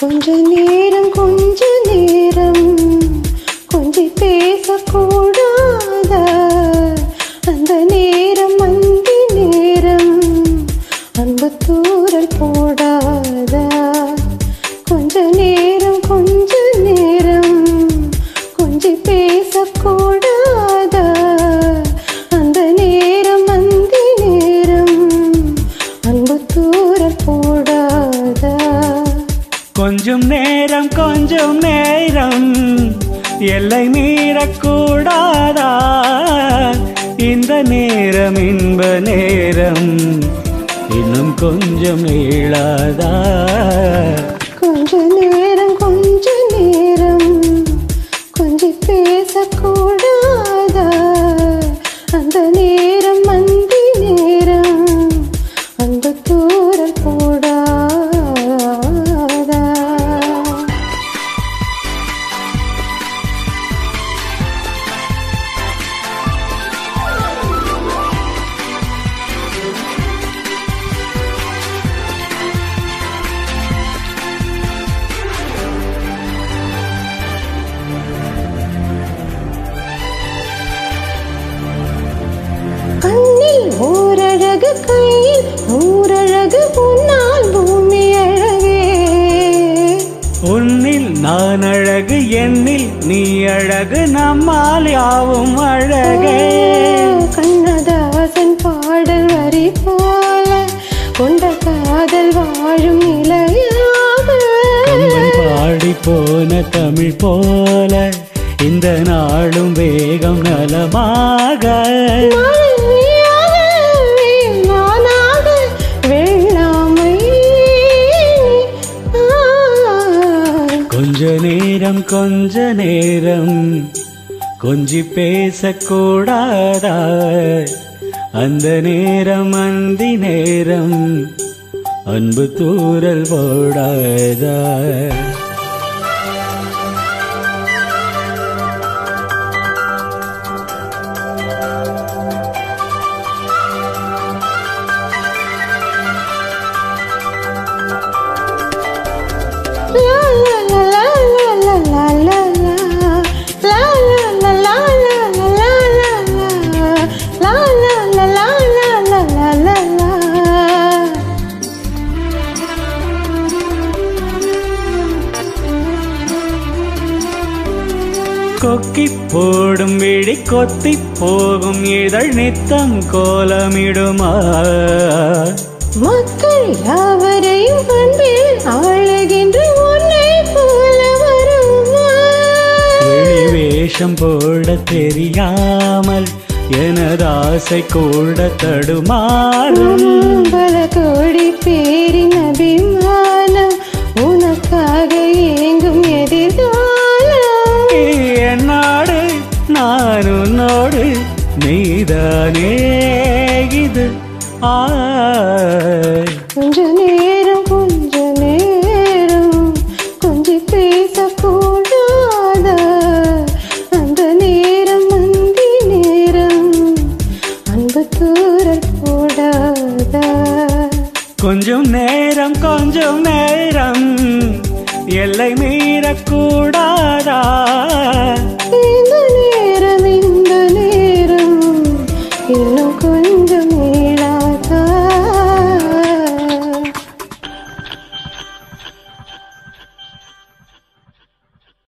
கொஞ்ச நேரம் கொஞ்சி பேசக்கூடாதா அந்த நேரம் மந்தி நேரம் அன்பு தூரல் போடாதா கொஞ்ச நேரம் கொஞ்சி பேசக்கூடாதா அந்த நேரம் மந்தி நேரம் அன்பு தூரல் போடாதா கொஞ்சம் நேரம் எல்லை மீறக்கூடாதா இந்த நேரம் இன்ப நேரம் இன்னும் கொஞ்சம் நீளாதா கொஞ்ச நேரம் கொஞ்சி பேசக்கூடாதா அந்த நேரம் மந்தி நேரம் அந்த தூரல் போடா நான் அழகு என்னில் நீ அழகு நம்மால் யாவும் அழகே கண்ணதாசன் பாடல் வரி போல கொண்ட காதல் வாழும் நிலையாக பாடி போன தமிழ் போல இந்த நாளும் வேகம் நலமாக கொஞ்ச நேரம் கொஞ்சி பேசக்கூடாதா அந்த நேரம் அந்தி நேரம் அன்பு தூரல் போடாதா கொக்கி போடும் விழி கொத்தி போகும் இதழ் நித்தம் கோலமிடுமா மக்கள் யாவரையும் பண்பில் ஆளுகின்ற ஒன்றை போல வருமா வெளி வேஷம் போட தெரியாமல் எனது ஆசை கூட தடுமாறும் பல கோடி பேரின் அபிமானம் உனக்காக இயங்கும் எதிர்தான் நான் உன்னோடு நீதானே இது கொஞ்ச நேரம் கொஞ்சி பேசக்கூடாதா அந்த நேரம் மந்தி நேரம் அன்பு தூரல் போடாதா கொஞ்சம் நேரம் எல்லை மீறக்கூடாதா